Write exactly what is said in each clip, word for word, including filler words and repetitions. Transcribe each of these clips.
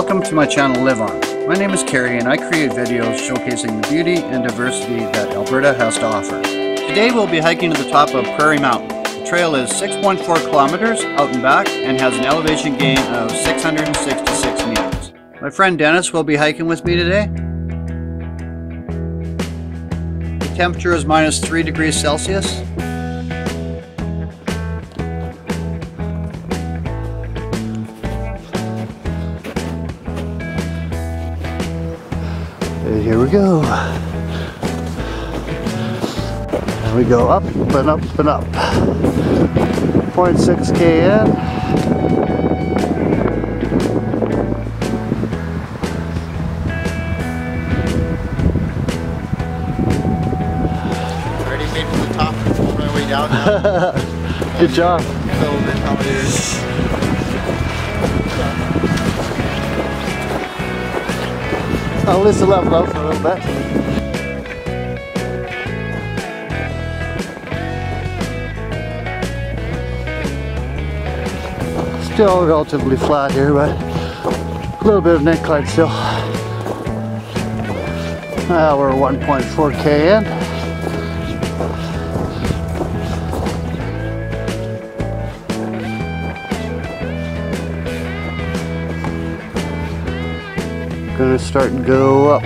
Welcome to my channel Live On. My name is Kerry and I create videos showcasing the beauty and diversity that Alberta has to offer. Today we'll be hiking to the top of Prairie Mountain. The trail is six point four kilometers out and back and has an elevation gain of six hundred sixty-six meters. My friend Dennis will be hiking with me today. The temperature is minus three degrees Celsius. Here we go. And we go up and up and up. zero point six K in. Already made it to the top. We're on our way down now. Good job. So we're probably I'll listen up now for a little bit. Still relatively flat here, but a little bit of an incline still. Now we're one point four K in. Gonna start and go up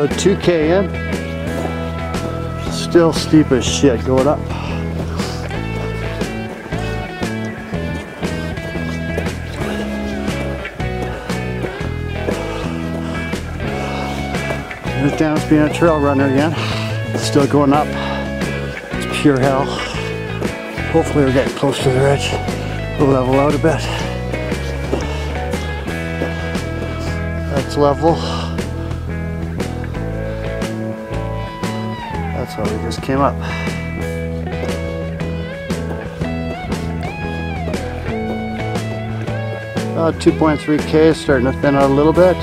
about two K in. Still steep as shit going up. There's Dennis being a trail runner again. Still going up. It's pure hell. Hopefully we're getting close to the ridge. We'll level out a bit. That's level. That's how we just came up. About two point three K, starting to thin out a little bit.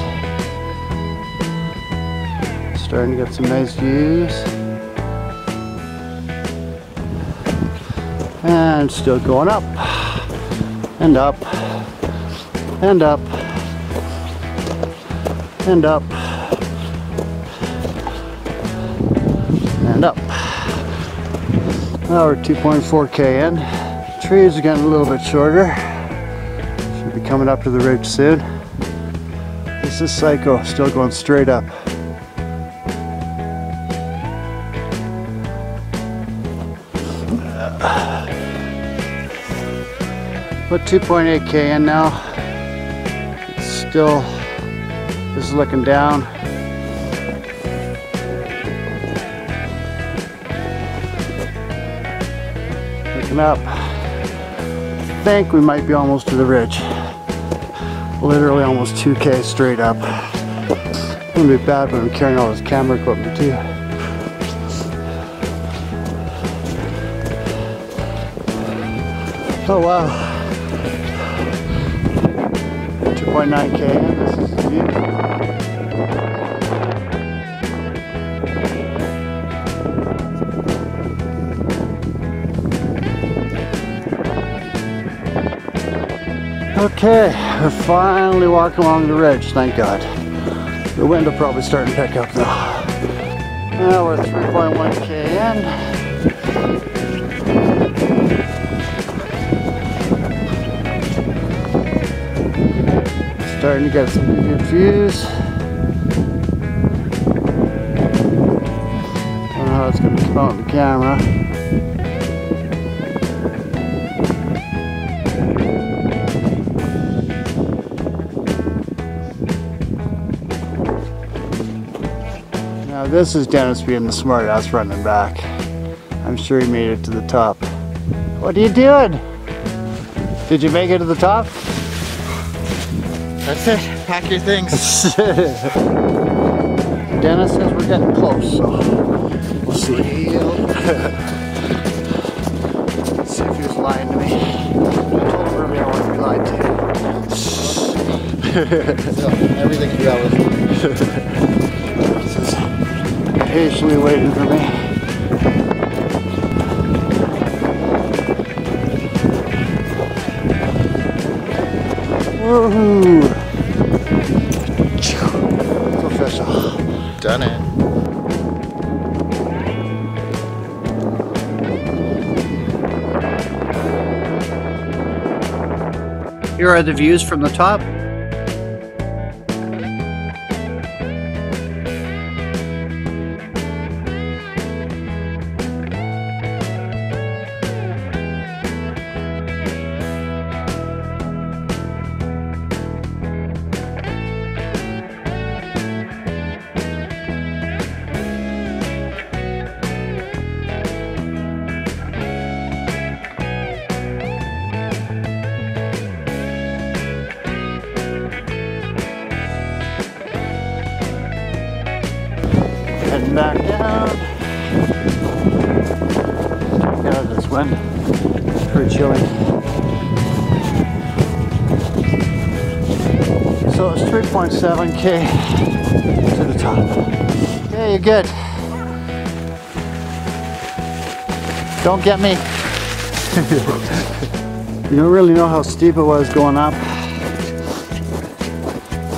Starting to get some nice views. And still going up. And up. And up. And up, and up. Now we're two point four K in. Trees are getting a little bit shorter. Should be coming up to the ridge soon. This is Psycho, still going straight up. Put two point eight K in now. It's still. This is looking down. Looking up. I think we might be almost to the ridge. Literally almost two K straight up. It's gonna be bad when I'm carrying all this camera equipment too. Oh wow. two point nine K in, this is the view. Okay, we're finally walking along the ridge, thank God. The wind will probably start to pick up now. Now we're three point one K in. Starting to get some good views. I don't know how it's going to come out in the camera. Now this is Dennis being the smart ass running back. I'm sure he made it to the top. What are you doing? Did you make it to the top? That's it, pack your things. Dennis says we're getting close, so we'll see. Let's see if he was lying to me. I told Ruby I wanted to be lied to. So, everything you got was patiently waiting for me. Woohoo! Official. Done it. Here are the views from the top. Heading back down. Check out this wind. It's pretty chilly. So it's three point seven K to the top. Yeah, you're good. Don't get me. You don't really know how steep it was going up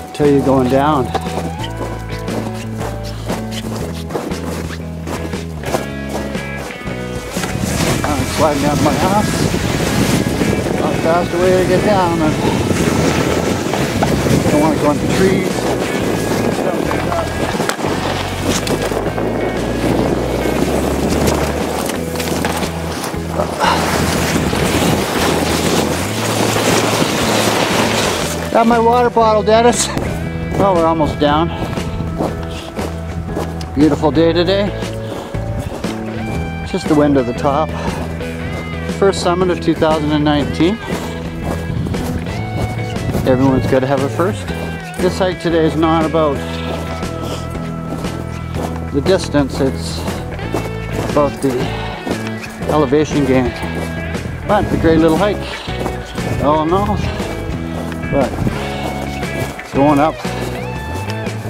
until you're going down. Sliding down to my house. Not the faster way to get down. I don't want to go into trees. Stuff like that. Got my water bottle, Dennis. Well, we're almost down. Beautiful day today. Just the wind at the top. First summit of two thousand nineteen. Everyone's got to have a first. This hike today is not about the distance, it's about the elevation gain. But it's a great little hike, all in all. But going up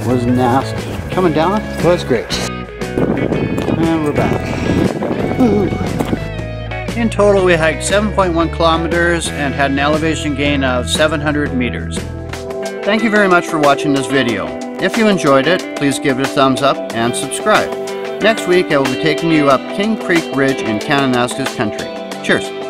was nasty. Coming down was great. And we're back. Woo-hoo. In total, we hiked seven point one kilometers and had an elevation gain of seven hundred meters. Thank you very much for watching this video. If you enjoyed it, please give it a thumbs up and subscribe. Next week, I will be taking you up King Creek Ridge in Kananaskis Country. Cheers!